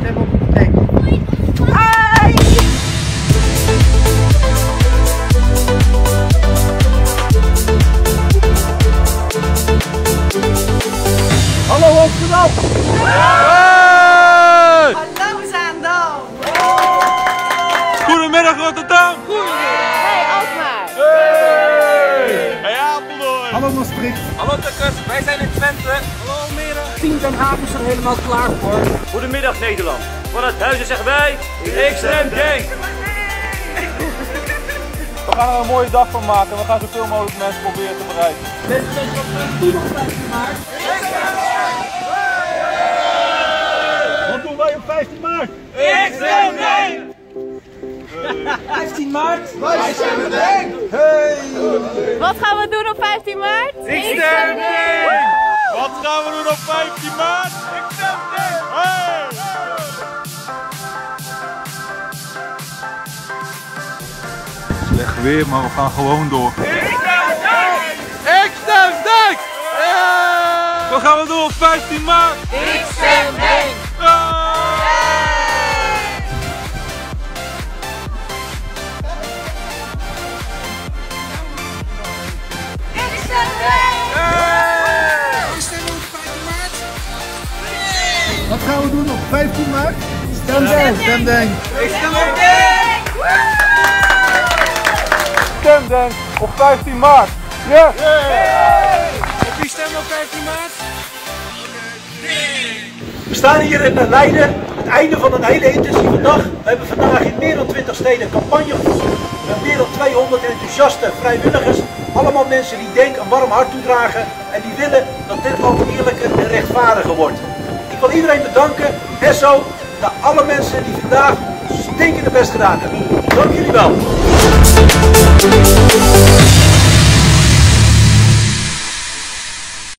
stem op de tank. Ai! Hallo Amsterdam! Hey! Hallo Zaandam! Goedemiddag Rotterdam! Hey Alkmaar! Hey! Hey Apeldoorn! Hallo Maastricht! Hallo Tukkers, wij zijn in Twente! Hallo Almeren! Team Den Haag is er helemaal klaar voor! Goedemiddag Nederland! Vanuit Huizen zeggen wij XRM DENK! We gaan er een mooie dag van maken en we gaan zoveel mogelijk mensen proberen te bereiken. Beste mensen, wat een toekomst gemaakt! Wat doen wij op 15 maart? XRM DENK! 15 maart? Wij stemmen DENK! Hey! Wat gaan we doen op 15 maart? XRM DENK! Wat gaan we doen op 15 maart? XRM DENK! Hey! Slecht weer, maar we gaan gewoon door. XRM DENK! XRM DENK! Wat gaan we doen op 15 maart? XRM DENK! Wat gaan we doen op 15 maart? Stem DENK! Stem DENK! Stem DENK! Stem DENK op 15 maart! Ja! Op wie stemmen op 15 maart? We staan hier in Leiden, het einde van een hele intensieve dag. We hebben vandaag in meer dan 20 steden een campagne gevoerd. Met meer dan 200 enthousiaste vrijwilligers. Allemaal mensen die DENK een warm hart toedragen en die willen dat dit land eerlijker en rechtvaardiger wordt. Ik wil iedereen bedanken en zo naar alle mensen die vandaag stinkende best gedaan hebben. Dank jullie wel.